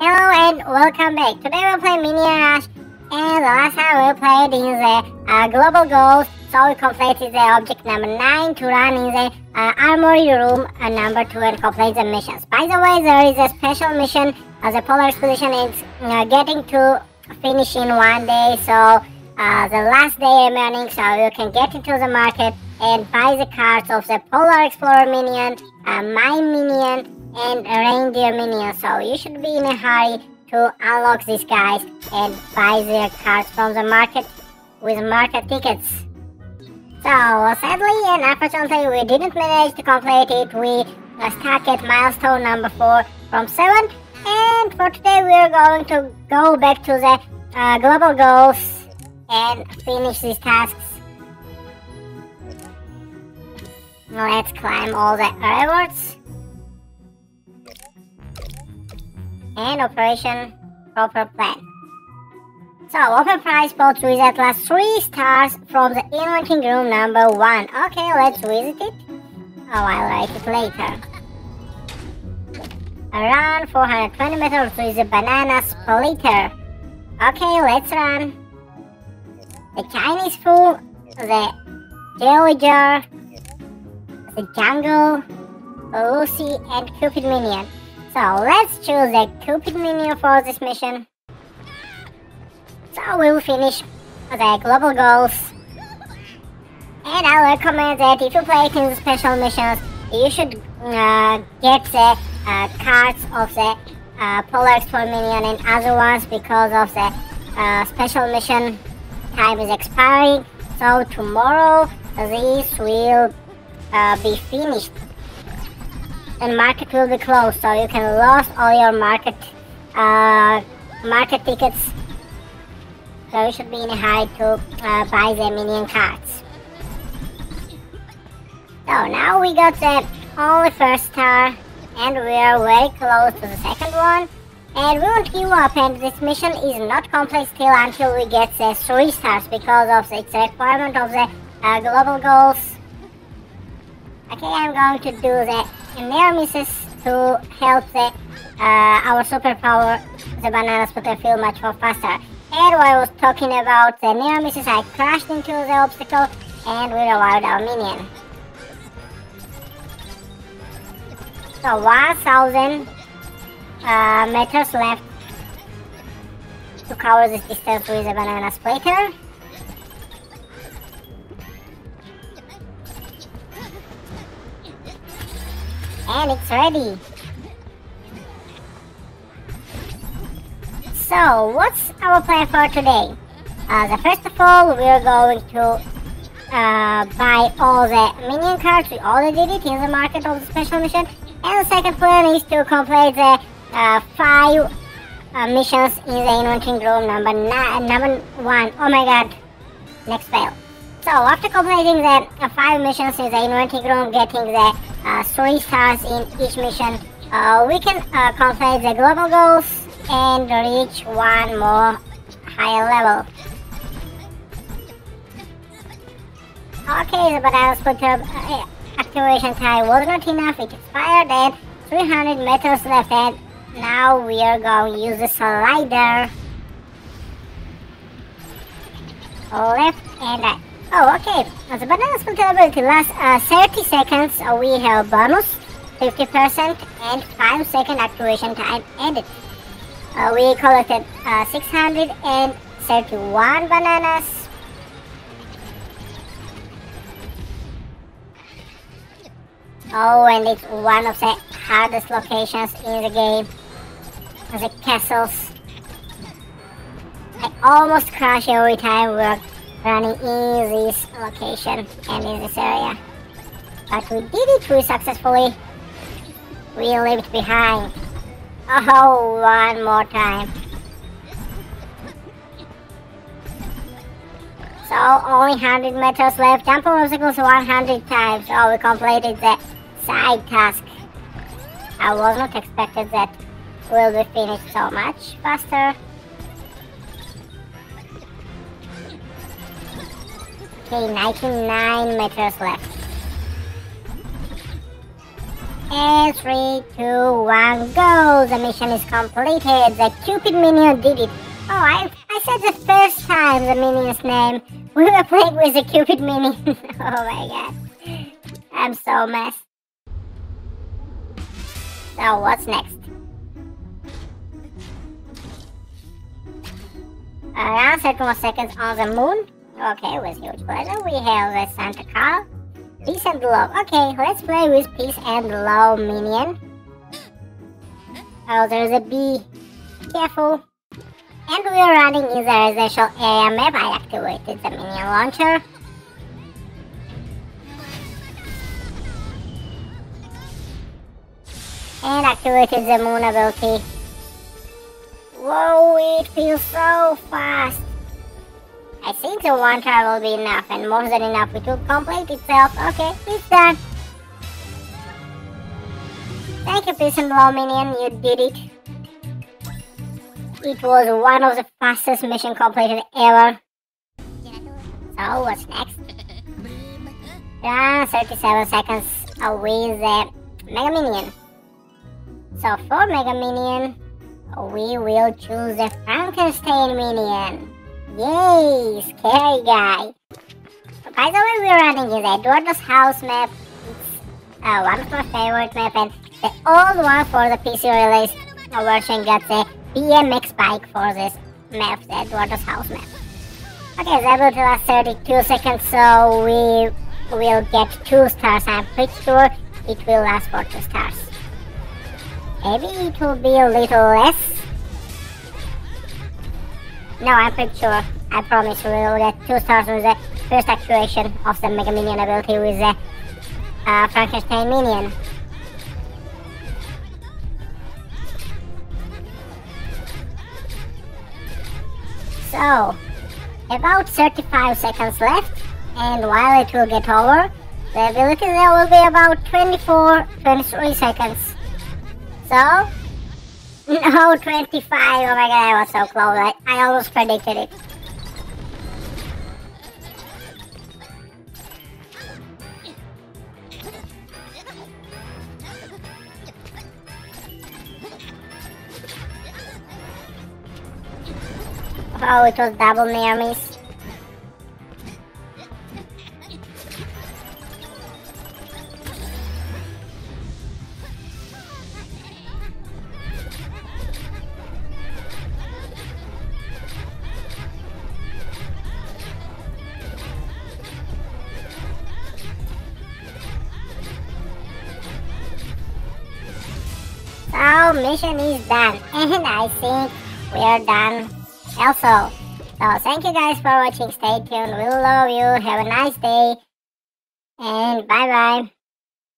Hello and welcome back. Today we'll play Minion Rush, and the last time we played in the Global Goals, so we completed the object number 9 to run in the Armory Room number 2 and complete the missions. By the way, there is a special mission, the Polar Expedition, it's getting to finish in one day, so the last day remaining, so you can get into the market and buy the cards of the Polar Explorer Minion, my Minion, and Reindeer Minion, so you should be in a hurry to unlock these guys and buy their cards from the market with market tickets. So sadly and unfortunately we didn't manage to complete it. We stuck at milestone number 4 from 7, and for today we are going to go back to the Global Goals and finish these tasks. Let's climb all the rewards. And operation proper plan. So open prize pots with at least 3 stars from the inventing room number 1. Okay, let's visit it. Oh, I'll write it later. Run 420 meters with the banana splitter. Okay, let's run. The Chinese food, the jelly jar, the jungle, Lucy, and Cupid minion. So let's choose the Cupid minion for this mission. So we'll finish the global goals. And I recommend that if you play it in the special missions, you should get the cards of the Polar Explorer minion and other ones, because of the special mission time is expiring. So tomorrow these will be finished. And market will be closed, so you can lose all your market tickets. So you should be in a hurry to buy the minion cards. So now we got the only first star, and we are very close to the second one. And we won't give up, and this mission is not complete still until we get the 3 stars, because of its requirement of the global goals. Okay, I'm going to do the near misses to help the, our superpower, the banana splitter, feel much more faster. And while I was talking about the near misses, I crashed into the obstacle and we revived our minion. So 1000 meters left to cover this distance with the banana splitter. And it's ready. So, what's our plan for today? First of all, we're going to buy all the minion cards. We already did it in the market of the special mission. And the second plan is to complete the 5 missions in the inventing room number 1. Oh my god, next fail. So, after completing the 5 missions in the inventing room, getting the 3 stars in each mission, we can complete the global goals and reach one more higher level. Okay, the banana splitter activation time was not enough, it expired at 300 meters left, and now we are going to use the slider. Left and right. Oh, okay. The banana splitter ability lasts 30 seconds. We have bonus 50% and 5-second activation time added. We collected 631 bananas. Oh, and it's one of the hardest locations in the game. The castles. I almost crash every time we're running in this location and in this area. But we did it, we successfully. We left behind. Oh, one more time. So, only 100 meters left. Jump over obstacles 100 times. Oh, we completed the side task. I was not expected that we'll be finished so much faster. Okay, 99 meters left. And 3, 2, 1, go! The mission is completed. The Cupid minion did it. Oh, I said the first time the minion's name. We were playing with the Cupid minion. Oh my god. I'm so messed. So what's next? Around 30 more seconds on the moon. Okay, with huge pleasure. We have the Santa Carl. Peace and Love. Okay, let's play with Peace and Love minion. Oh, there's a bee. Careful. And we're running in the residential area map. I activated the minion launcher. And activated the moon ability. Whoa, it feels so fast. I think the one try will be enough, and more than enough. It will complete itself. Okay, it's done. Thank you, Peace and Love minion, you did it. It was one of the fastest missions completed ever. So what's next? Run 37 seconds with the Mega Minion. So for Mega Minion, we will choose the Frankenstein Minion. Yay! Scary guy! By the way, we're running in the Eduardo's House map. It's one of my favorite maps, and the old one for the PC release version got the BMX bike for this map, the Eduardo's House map. Okay, that will last 32 seconds, so we will get 2 stars. I'm pretty sure it will last for 2 stars. Maybe it will be a little less. No, I'm pretty sure. I promise we will get 2 stars with the first activation of the Mega Minion ability with the Frankenstein Minion. So, about 35 seconds left, and while it will get over, the ability there will be about 23 seconds. So... No, 25! Oh my god, I was so close. I almost predicted it. Oh, it was double near miss. So, mission is done, and I think we are done also. So, thank you guys for watching, stay tuned, we love you, have a nice day, and bye-bye.